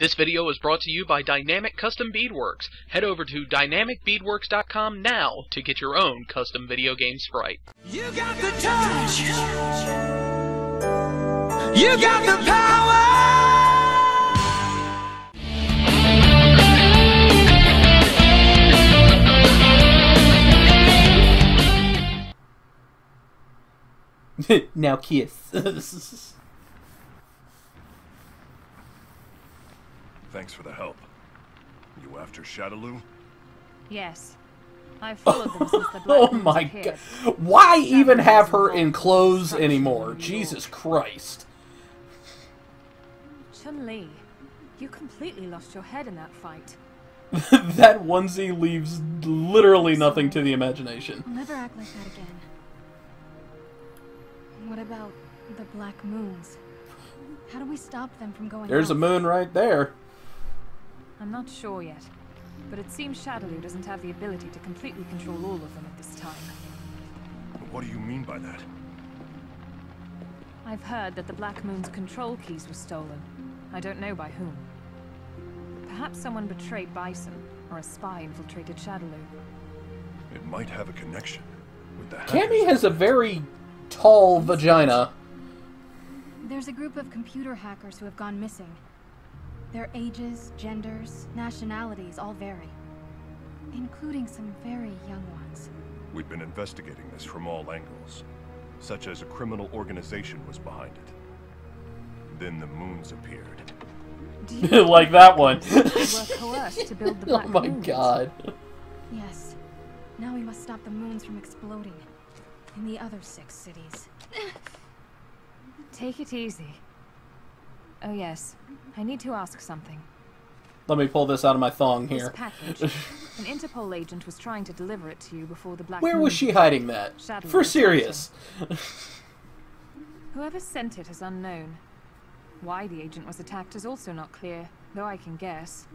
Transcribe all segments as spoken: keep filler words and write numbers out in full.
This video is brought to you by Dynamic Custom Beadworks. Head over to dynamic beadworks dot com now to get your own custom video game sprite. You got the touch! You got the power! Now kiss. Thanks for the help. You after Shadaloo? Yes. I've followed them since the Black Moon. Oh my god. Why Shadaloo even have her in clothes anymore? Jesus Christ. Chun-Li, you completely lost your head in that fight. That onesie leaves literally nothing to the imagination. I'll never act like that again. What about the Black Moons? How do we stop them from going There's out? A moon right there. I'm not sure yet, but it seems Shadaloo doesn't have the ability to completely control all of them at this time. What do you mean by that? I've heard that the Black Moon's control keys were stolen. I don't know by whom. Perhaps someone betrayed Bison, or a spy infiltrated Shadaloo. It might have a connection with the hackers. Cammy has a very tall vagina. There's a group of computer hackers who have gone missing. Their ages, genders, nationalities all vary, including some very young ones. We've been investigating this from all angles, such as a criminal organization was behind it. Then the moons appeared. Like that one. Oh my god. Yes. Now we must stop the moons from exploding in the other six cities. Take it easy. Oh yes, I need to ask something. Let me pull this out of my thong here. This package, an Interpol agent was trying to deliver it to you before the Black Moon. Where was she hiding that? Shadaloo For serious. Whoever sent it is unknown. Why the agent was attacked is also not clear, though I can guess.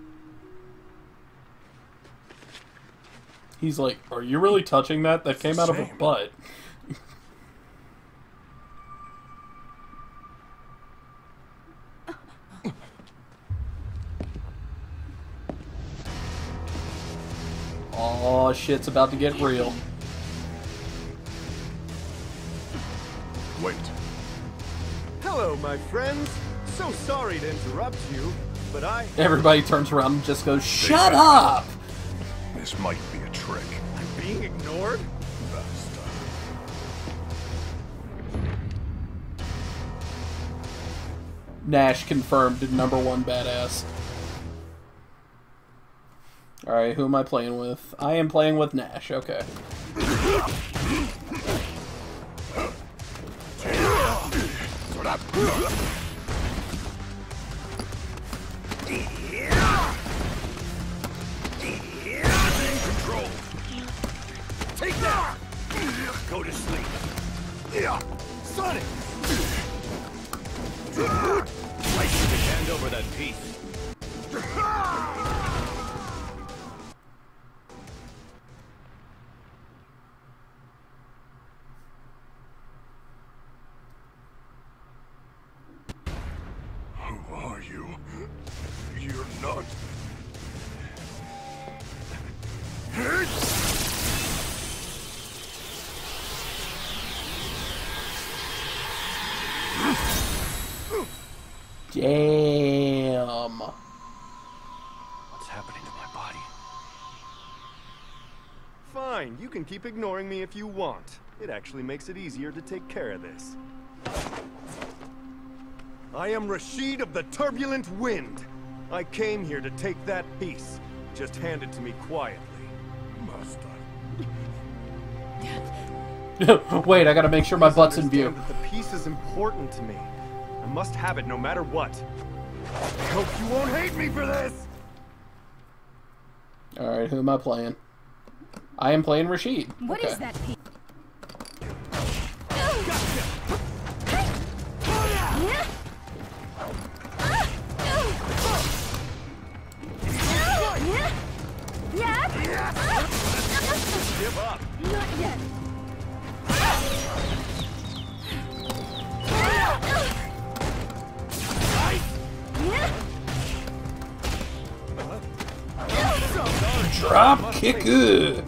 He's like, are you really touching that? That came out of a butt. Oh, shit's about to get real. Wait. Hello, my friends. So sorry to interrupt you, but I... Everybody turns around and just goes, shut up! This might be a trick. I'm being ignored? Bastard. Nash confirmed number one badass. Alright, who am I playing with? I am playing with Nash, okay. Control. Take that! Go to sleep. Sonic! I should hand over that piece. Damn. What's happening to my body? Fine, you can keep ignoring me if you want. It actually makes it easier to take care of this. I am Rashid of the Turbulent Wind. I came here to take that piece. Just hand it to me quietly. Must I? Wait, I gotta make sure my butt's in view. That the piece is important to me. I must have it no matter what. I hope you won't hate me for this! Alright, who am I playing? I am playing Rashid. What okay. is that piece? Give up. Not yet. Right. Drop kicker.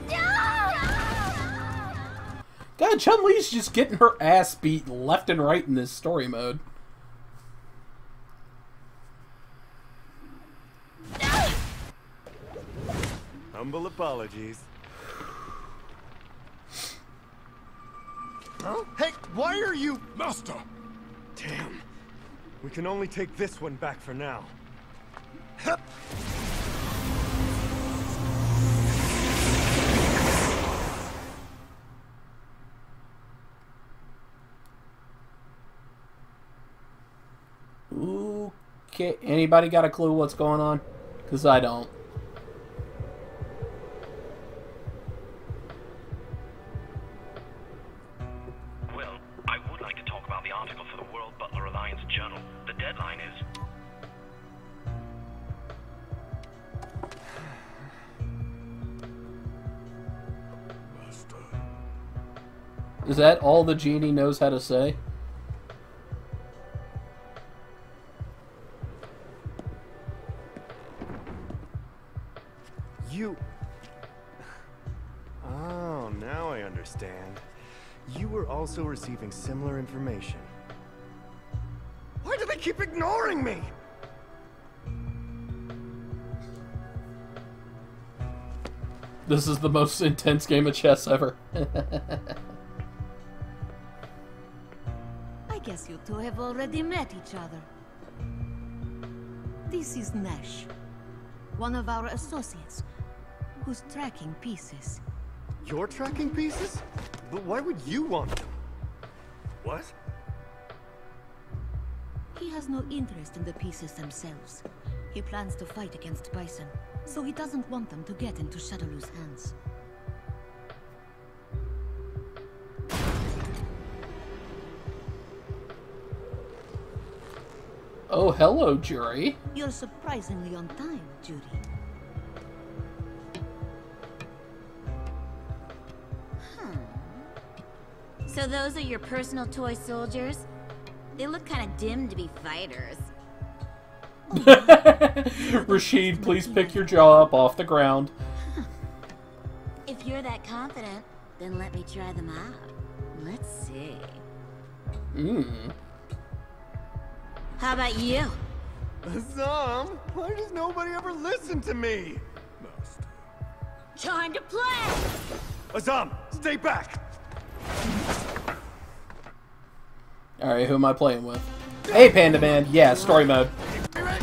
God, Chun-Li's just getting her ass beat left and right in this story mode. Humble apologies. Huh? Hey, why are you... Master! Damn. We can only take this one back for now. Hup. Okay, anybody got a clue what's going on? Because I don't. Well, I would like to talk about the article for the World Butler Alliance Journal. The deadline is... Master. Is that all the genie knows how to say? You... Oh, now I understand. You were also receiving similar information. Why do they keep ignoring me? This is the most intense game of chess ever. I guess you two have already met each other. This is Nash, one of our associates. Who's tracking pieces? You're tracking pieces? But why would you want them? What? He has no interest in the pieces themselves. He plans to fight against Bison, so he doesn't want them to get into Shadaloo's hands. Oh, hello, Juri. You're surprisingly on time, Juri. So those are your personal toy soldiers? They look kind of dim to be fighters. Rashid, please pick your jaw up off the ground. If you're that confident, then let me try them out. Let's see. Mmm. How about you? Azam, why does nobody ever listen to me? Master. Time to play! Azam, stay back! Alright, who am I playing with? Hey, Panda Man! Yeah, story mode. Alright,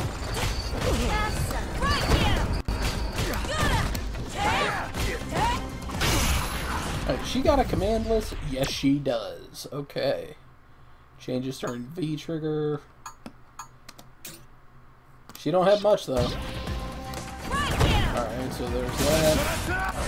she got a command list? Yes, she does. Okay. Changes her in V trigger. She don't have much, though. Alright, so there's that.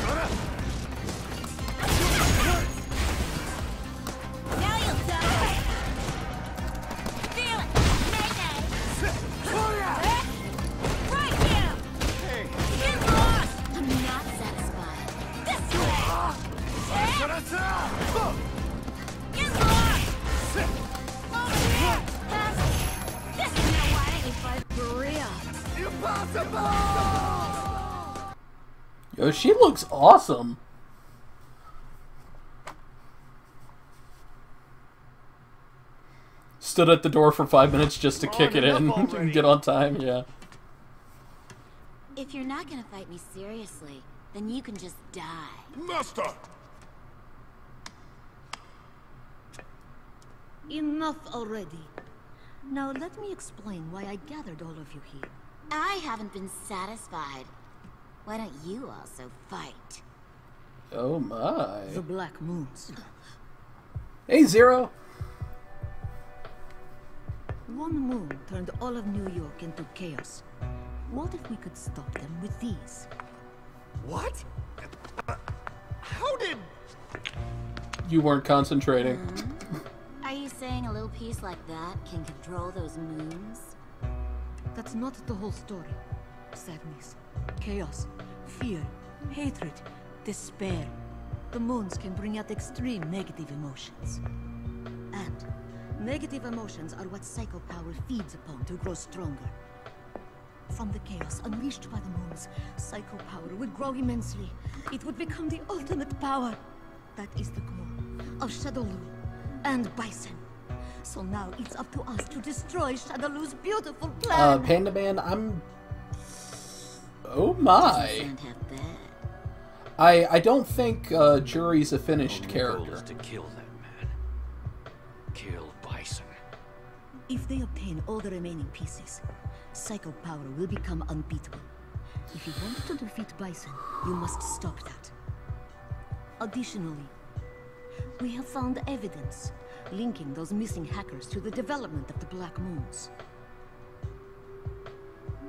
Yo, she looks awesome. Stood at the door for five minutes just to kick it in and get on time, yeah. If you're not gonna fight me seriously, then you can just die. Master! Enough already. Now let me explain why I gathered all of you here. I haven't been satisfied. Why don't you also fight? Oh my. The Black Moons. Hey, Zero! One moon turned all of New York into chaos. What if we could stop them with these? What? Uh, how did... You weren't concentrating. Um, are you saying a little piece like that can control those moons? That's not the whole story. Sadness, chaos, fear, hatred, despair. The moons can bring out extreme negative emotions. And negative emotions are what Psycho Power feeds upon to grow stronger. From the chaos unleashed by the moons, psycho power would grow immensely. It would become the ultimate power. That is the goal of Shadaloo and Bison. So now it's up to us to destroy Shadaloo's beautiful plan. Uh, Panda Man, I'm... Oh my. I, I don't think uh, Juri's a finished character. The goal is to kill that man. Kill Bison. If they obtain all the remaining pieces, psycho power will become unbeatable. If you want to defeat Bison, you must stop that. Additionally, we have found evidence linking those missing hackers to the development of the Black Moons.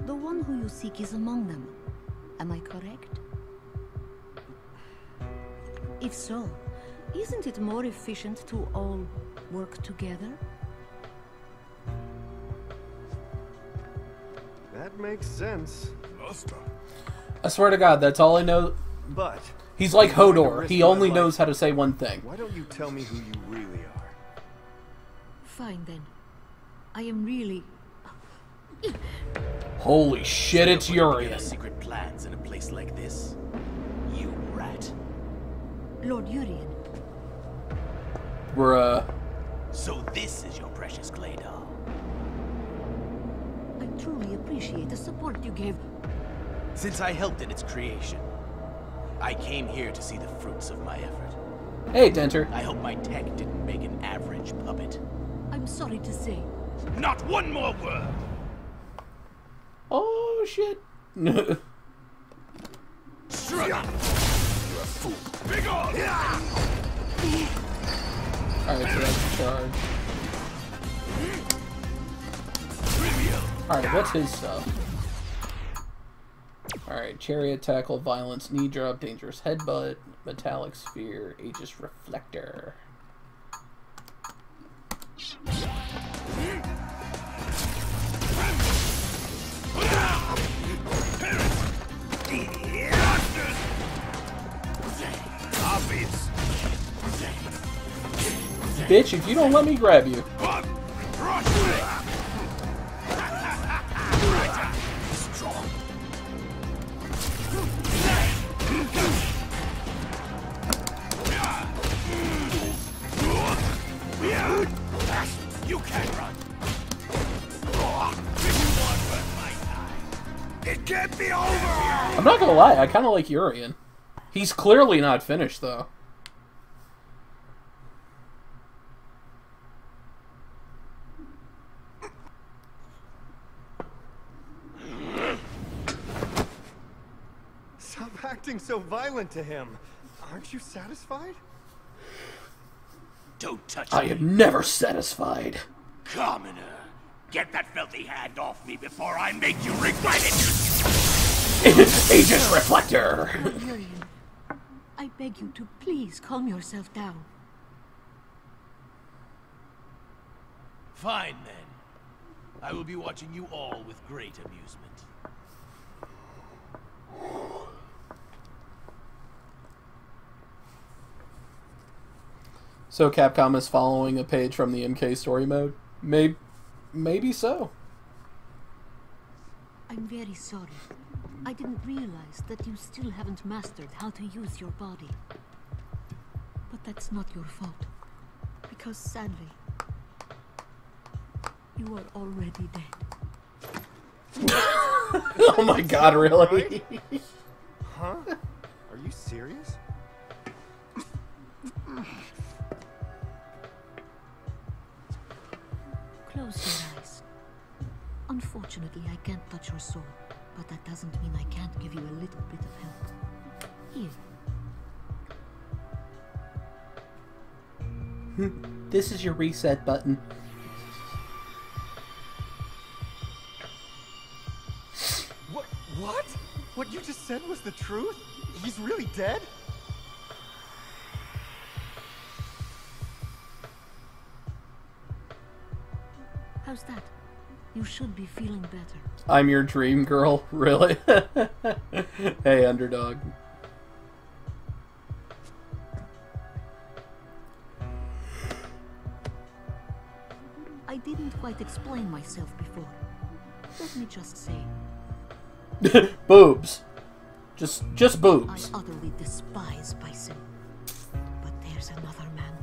The one who you seek is among them. Am I correct? If so, isn't it more efficient to all work together? That makes sense. I swear to God, that's all I know. But he's like Hodor. He only knows how to say one thing. Why don't you tell me who you really are? Fine then. I am really. Holy shit! It's Urien. Secret plans in a place like this. You rat. Lord Urien. We're uh. So this is your precious clay doll. I truly appreciate the support you gave. Since I helped in its creation, I came here to see the fruits of my effort. Hey, Denter. I hope my tech didn't make an average puppet. I'm sorry to say. Not one more word! Oh, shit. Shrug! You're a fool. Big on! Alright, so that's a charge. Alright, what's his stuff? Alright, chariot tackle, violence, knee drop, dangerous headbutt, metallic sphere, Aegis Reflector. Bitch, if you don't let me grab you. You can't run. It can't be over. I'm not gonna lie, I kind of like Urien. He's clearly not finished though. Stop acting so violent to him. Aren't you satisfied? Don't touch me. I am never satisfied. Commoner, get that filthy hand off me before I make you regret it. Aegis Reflector. I beg you to please calm yourself down. Fine then. I will be watching you all with great amusement. So Capcom is following a page from the M K story mode? Maybe, maybe so. I'm very sorry. I didn't realize that you still haven't mastered how to use your body. But that's not your fault. Because sadly, you are already dead. Oh my God, really? Huh? Are you serious? Close your eyes. Unfortunately, I can't touch your soul, but that doesn't mean I can't give you a little bit of help. Here. This is your reset button. What? What? What you just said was the truth? He's really dead? How's that? You should be feeling better. I'm your dream girl, really? Hey, underdog. I didn't quite explain myself before. Let me just say, Boobs. Just, just boobs. I utterly despise Bison. But there's another man,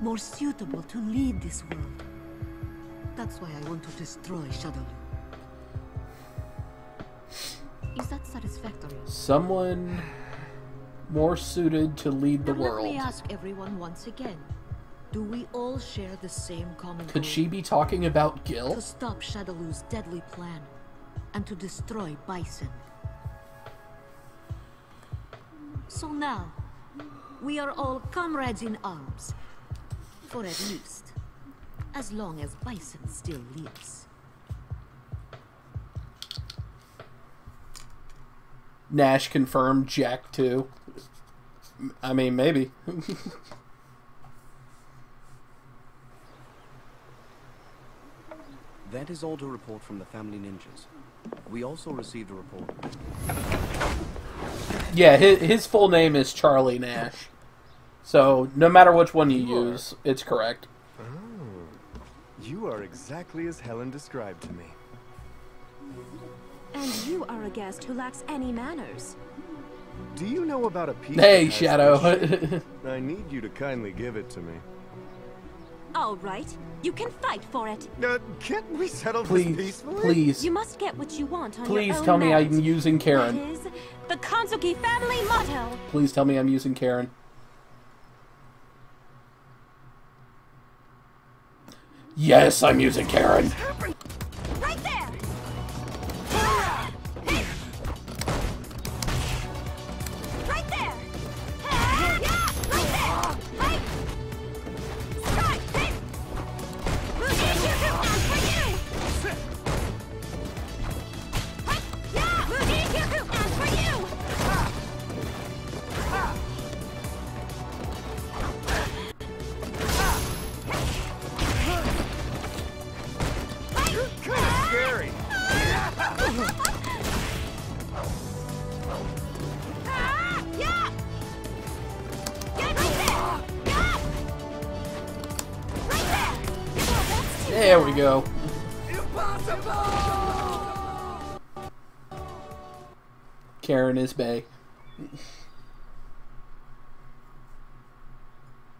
more suitable to lead this world. That's why I want to destroy Shadaloo. Is that satisfactory? Someone more suited to lead the now world. Let me ask everyone once again. Do we all share the same common Could goal? She be talking about Guile? To stop Shadaloo's deadly plan and to destroy Bison. So now, we are all comrades in arms. For at least, as long as Bison still lives. Nash confirmed Jack too. I mean, maybe. That is all to report from the family ninjas. We also received a report. Yeah, his, his full name is Charlie Nash. So, no matter which one you use, it's correct. Oh, you are exactly as Helen described to me. And you are a guest who lacks any manners. Do you know about a piece? Hey, Shadow. I need you to kindly give it to me. All right, you can fight for it. Uh, can't we settle please, this peacefully? Please, you must get what you want on please your own tell me merit. I'm using Karin. That is the Kanzuki family motto. Please tell me I'm using Karin. Yes, I'm using Karin. Right there. Right there. There we go. Impossible! Karin is bae.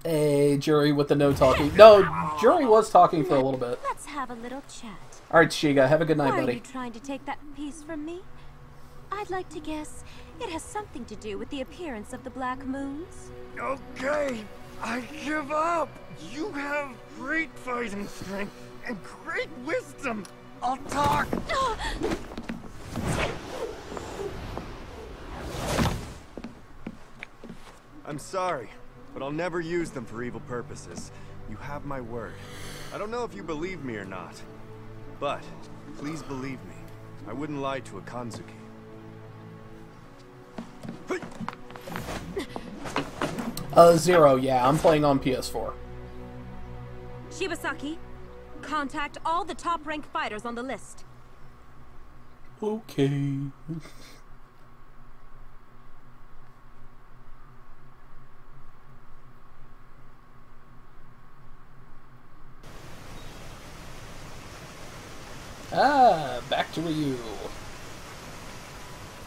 Hey, Juri with the no talking. No, Juri was talking for a little bit. Let's have a little chat. All right, Shiga, have a good night, buddy. Why are you trying to take that piece from me? I'd like to guess it has something to do with the appearance of the Black Moons. Okay, I give up. You have great fighting strength and great wisdom. I'll talk. I'm sorry, but I'll never use them for evil purposes. You have my word. I don't know if you believe me or not. But, please believe me, I wouldn't lie to a Kanzuki. Uh, Zero, yeah, I'm playing on P S four. Shibasaki, contact all the top-ranked fighters on the list. Okay. Ah, back to Ryu.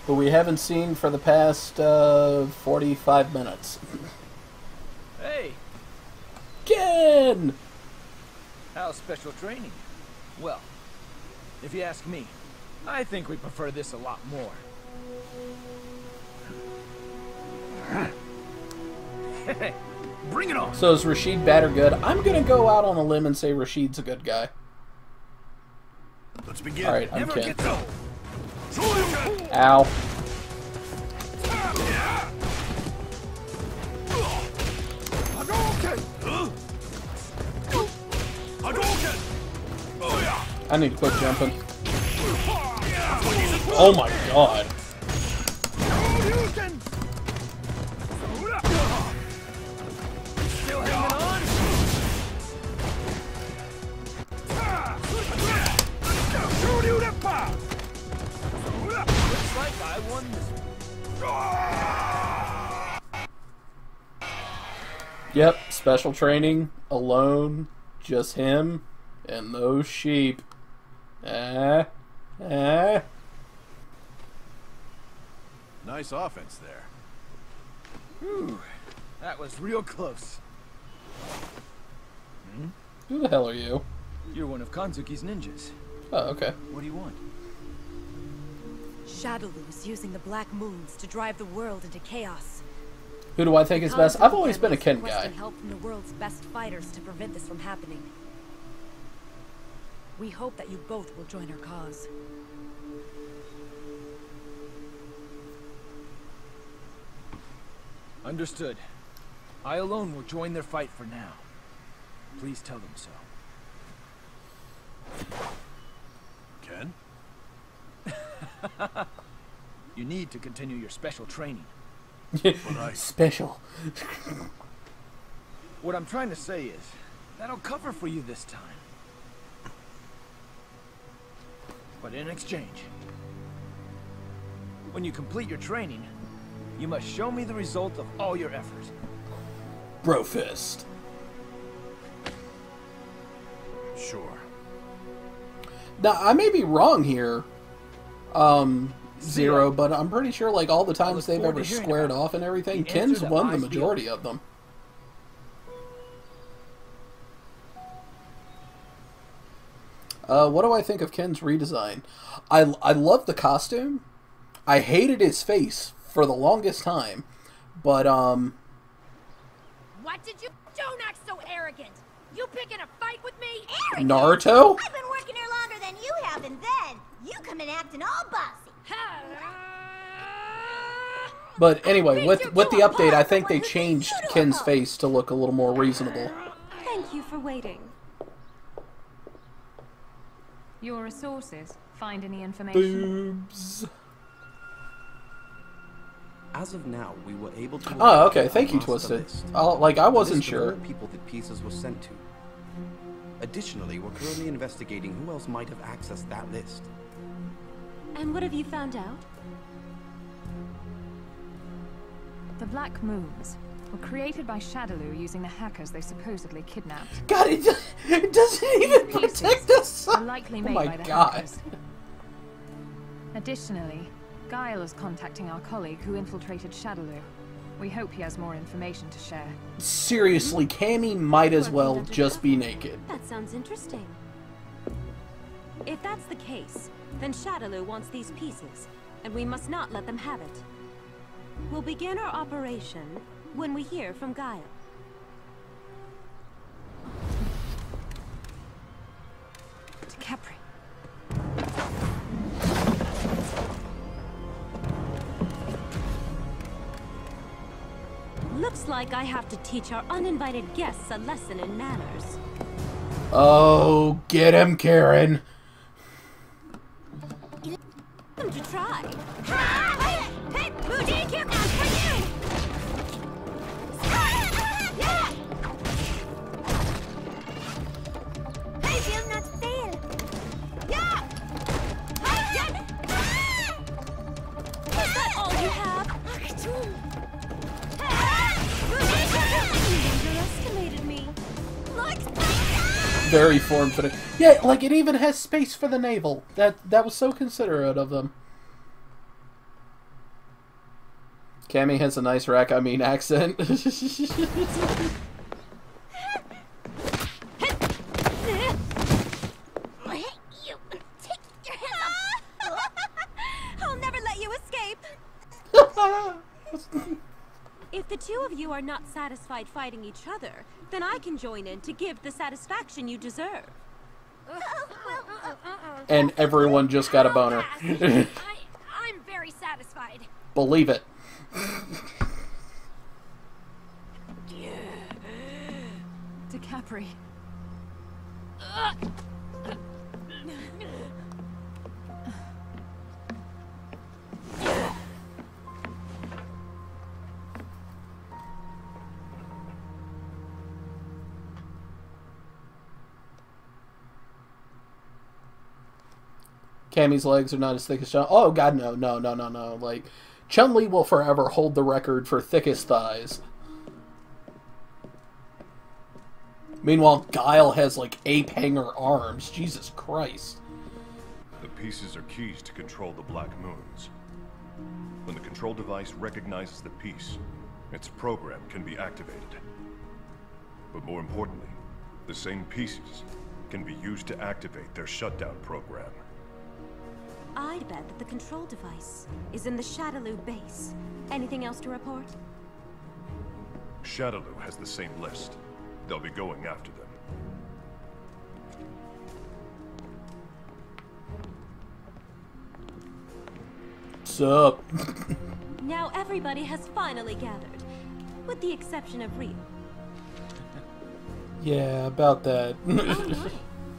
Who we haven't seen for the past, uh, forty-five minutes. Hey! Ken! How's special training? Well, if you ask me, I think we prefer this a lot more. Bring it on! So is Rashid bad or good? I'm gonna go out on a limb and say Rashid's a good guy. Let's begin. All right, I'm Ken. Ow. I need to quit jumping. Oh my god. I won this. Yep, special training, alone, just him, and those sheep. Ah, ah. Nice offense there. Whew, that was real close. Hmm? Who the hell are you? You're one of Kanzuki's ninjas. Oh, okay. What do you want? Shadaloo is using the Black Moons to drive the world into chaos. Who do I think is best? I've always been a Ken guy. Help from the world's best fighters to prevent this from happening. We hope that you both will join our cause. Understood. I alone will join their fight for now. Please tell them so. Ken? You need to continue your special training. I... Special. What I'm trying to say is, that'll cover for you this time. But in exchange, when you complete your training, you must show me the result of all your efforts. Bro fist. Sure. Now, I may be wrong here, um, Zero, but I'm pretty sure, like, all the times they've ever squared off and everything, Ken's won the majority of them. Uh, what do I think of Ken's redesign? I, I love the costume. I hated his face for the longest time, but, um... What did you... Don't act so arrogant! You picking a fight with me? Arrogant? Naruto? I've been working here longer than you have, and then you come in acting all bossy. But anyway, with with the update, I think they changed Ken's face to look a little more reasonable. Thank you for waiting. Your resources. Find any information. Boobs. As of now, we were able to. Oh, okay. Thank you, Twisted. I'll, like I wasn't sure. People that pieces were sent to. Additionally, we're currently investigating who else might have accessed that list. And what have you found out? The Black Moons were created by Shadaloo using the hackers they supposedly kidnapped. God, it, just, it doesn't even protect us! Are likely made oh my by the god. Hackers. Additionally, Guile is contacting our colleague who infiltrated Shadaloo. We hope he has more information to share. Seriously, Cammy might as well just be naked. That sounds interesting. If that's the case, then Shadaloo wants these pieces, and we must not let them have it. We'll begin our operation when we hear from Guile. To Capri. Looks like I have to teach our uninvited guests a lesson in manners. Oh, get him, Karin. I'm to try. Is that all you have? Very form fitting. Yeah, like it even has space for the navel. That that was so considerate of them. Cammy has a nice rack, I mean accent. I'll never let you escape. If the two of you are not satisfied fighting each other, then I can join in to give the satisfaction you deserve. And everyone just got a boner. I, I'm very satisfied. Believe it. DiCaprio. Cammy's legs are not as thick as Chun. Oh god, no, no, no, no, no. Like, Chun-Li will forever hold the record for thickest thighs. Meanwhile, Guile has like ape hanger arms. Jesus Christ. The pieces are keys to control the Black Moons. When the control device recognizes the piece, its program can be activated. But more importantly, the same pieces can be used to activate their shutdown program. I'd bet that the control device is in the Shadaloo base. Anything else to report? Shadaloo has the same list. They'll be going after them. Sup? Now everybody has finally gathered, with the exception of Ryu. Yeah, about that. Oh,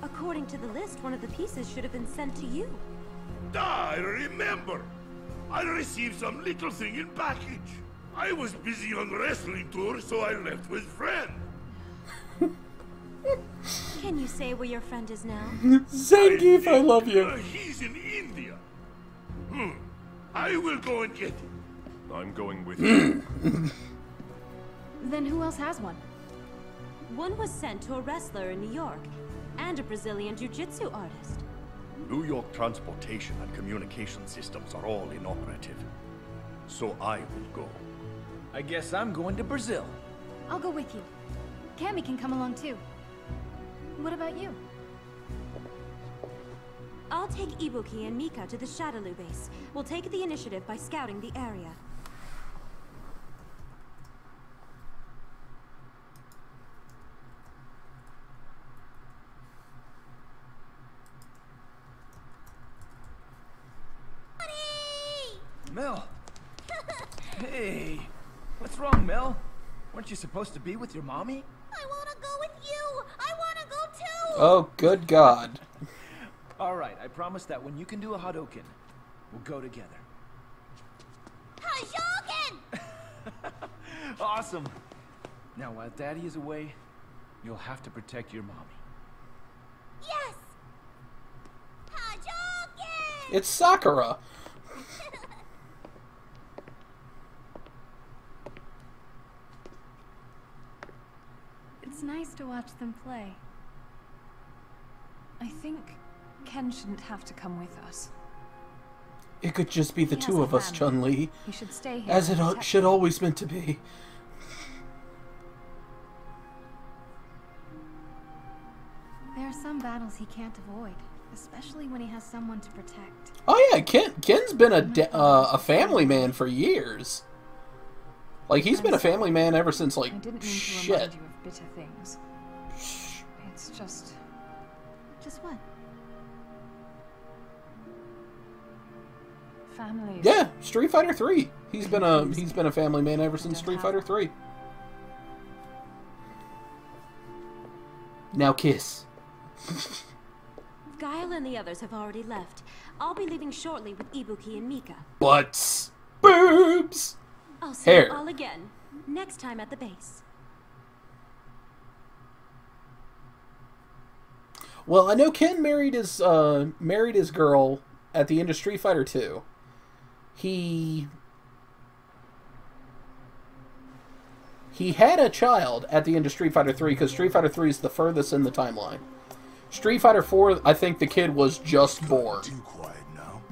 according to the list, one of the pieces should have been sent to you. I remember. I received some little thing in package. I was busy on wrestling tour, so I left with friend. Can you say where your friend is now? Zangief, I, I love you. Uh, he's in India. Hmm. I will go and get him. I'm going with you. Then who else has one? One was sent to a wrestler in New York and a Brazilian jiu-jitsu artist. New York transportation and communication systems are all inoperative. So I will go. I guess I'm going to Brazil. I'll go with you. Cammy can come along too. What about you? I'll take Ibuki and Mika to the Shadaloo base. We'll take the initiative by scouting the area. Mel! Hey! What's wrong, Mel? Weren't you supposed to be with your mommy? I wanna go with you! I wanna go too! Oh, good God. Alright, I promise that when you can do a Hadoken, we'll go together. Hadoken! Awesome! Now, while Daddy is away, you'll have to protect your mommy. Yes! Hadoken! It's Sakura! It's nice to watch them play. I think Ken shouldn't have to come with us. It could just be the he two of us, Chun-Li. He should stay here. As it should always meant to be. There are some battles he can't avoid, especially when he has someone to protect. Oh yeah, Ken Ken's been a de uh, a family man for years. Like he's I'm been a family man ever since like I didn't mean shit. To remind you of bitter things. It's just Just what? Family. Yeah, Street Fighter three. He's been a he's been a family man ever since Street Fighter three. Now kiss. Guile and the others have already left. I'll be leaving shortly with Ibuki and Mika. Butts, boobs, I'll see hair. You all again next time at the base. Well, I know Ken married his uh, married his girl at the end of Street Fighter two. He he had a child at the end of Street Fighter three because Street Fighter three is the furthest in the timeline. Street Fighter four, I think the kid was just born. Too quiet now.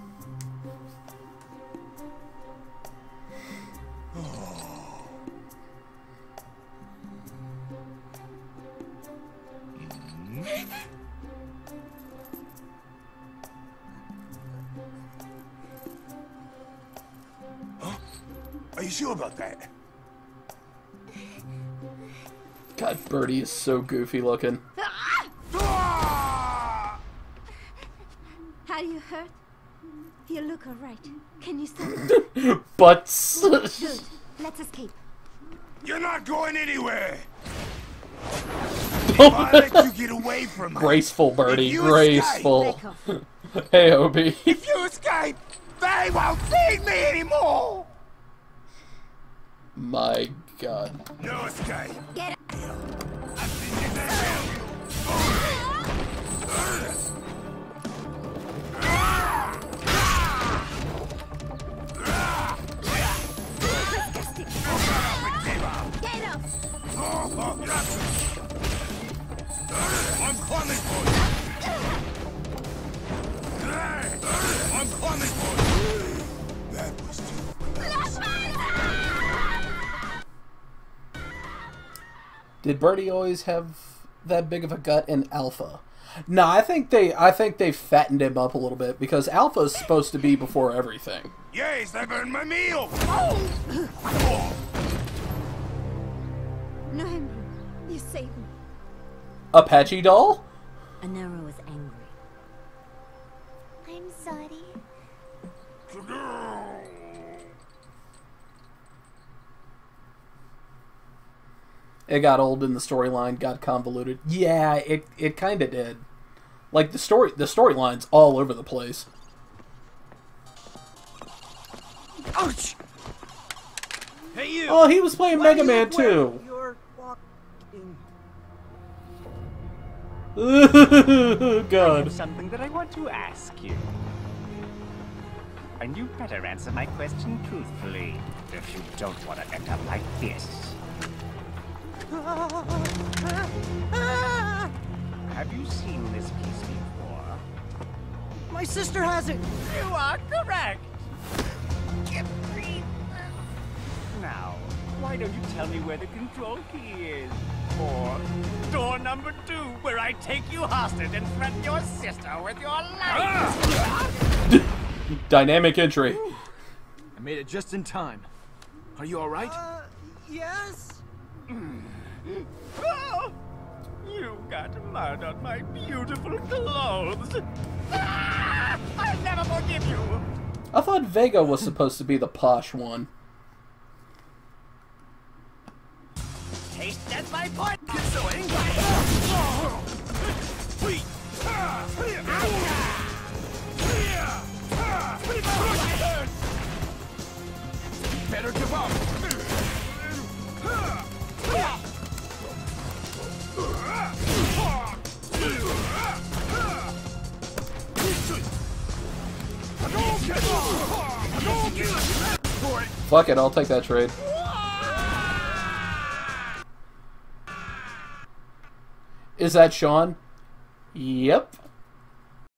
Oh. Mm-hmm. Are you sure about that? God, Birdie is so goofy looking. How do you hurt? You look alright. Can you stop? Butts. Good. Let's escape. You're not going anywhere. If I let you get away from me. Graceful, Birdie. Graceful. Hey, Obi. If you escape, they won't see me anymore. My God. No escape. Get up. I'm coming for you. I'm coming for you. That was Did Birdie always have that big of a gut in Alpha? No, I think they I think they fattened him up a little bit, because Alpha's supposed to be before everything. Yes, I burned my meal! Oh. Oh. No, you saved me. Apache doll? Anora was angry. I'm sorry. It got old and the storyline got convoluted. Yeah, it it kind of did. Like the story, the storyline's all over the place. Ouch! Hey you! Oh, he was playing Mega Man too. Ooh, God. I have something that I want to ask you. And you better answer my question truthfully, if you don't want to end up like this. Have you seen this piece before? My sister has it! You are correct! Now, why don't you tell me where the control key is? Or door number two, where I take you hostage and threaten your sister with your life! Dynamic entry. I made it just in time. Are you alright? Uh, yes? Oh, you got mud on my beautiful clothes. Ah, I'll never forgive you. I thought Vega was supposed to be the posh one. Taste, that's my point. Get so angry. Better give up. Fuck it, I'll take that trade. Is that Sean? Yep.